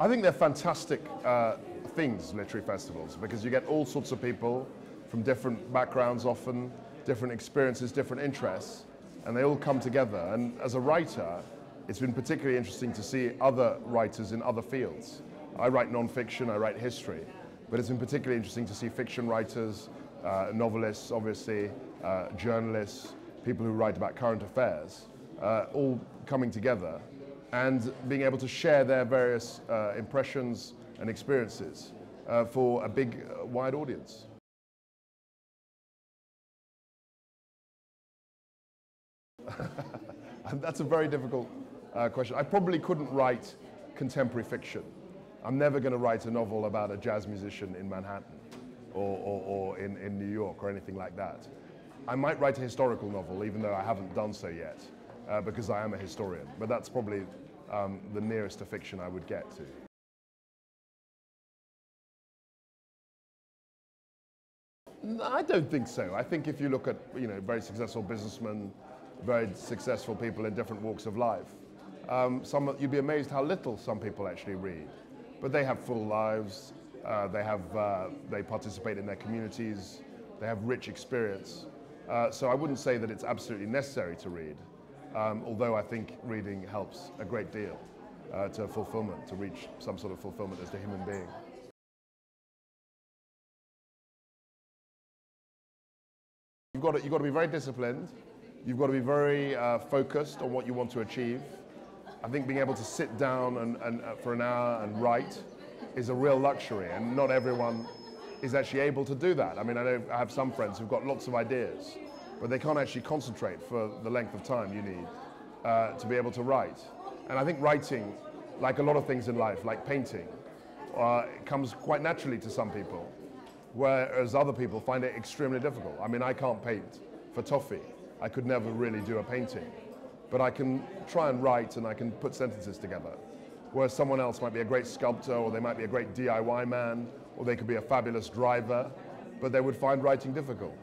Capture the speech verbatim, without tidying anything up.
I think they're fantastic uh, things, literary festivals, because you get all sorts of people from different backgrounds often, different experiences, different interests, and they all come together. And as a writer, it's been particularly interesting to see other writers in other fields. I write non-fiction, I write history, but it's been particularly interesting to see fiction writers, uh, novelists obviously, uh, journalists, people who write about current affairs, uh, all coming together and being able to share their various uh, impressions and experiences uh, for a big, uh, wide audience. That's a very difficult uh, question. I probably couldn't write contemporary fiction. I'm never going to write a novel about a jazz musician in Manhattan or, or, or in, in New York or anything like that. I might write a historical novel, even though I haven't done so yet, uh, because I am a historian. But that's probably um, the nearest to fiction I would get to. I don't think so. I think if you look at, you know, very successful businessmen, very successful people in different walks of life, um, some, you'd be amazed how little some people actually read. But they have full lives, uh, they, have, uh, they participate in their communities, they have rich experience. Uh, so I wouldn't say that it's absolutely necessary to read, um, although I think reading helps a great deal uh, to fulfillment, to reach some sort of fulfillment as a human being. You've got to, you've got to be very disciplined. You've got to be very uh, focused on what you want to achieve. I think being able to sit down and, and, uh, for an hour and write is a real luxury, and not everyone is actually able to do that. I mean, I know I have some friends who've got lots of ideas, but they can't actually concentrate for the length of time you need uh, to be able to write. And I think writing, like a lot of things in life, like painting, uh, comes quite naturally to some people, whereas other people find it extremely difficult. I mean, I can't paint for toffee. I could never really do a painting, but I can try and write and I can put sentences together. Whereas someone else might be a great sculptor, or they might be a great D I Y man, or they could be a fabulous driver, but they would find writing difficult.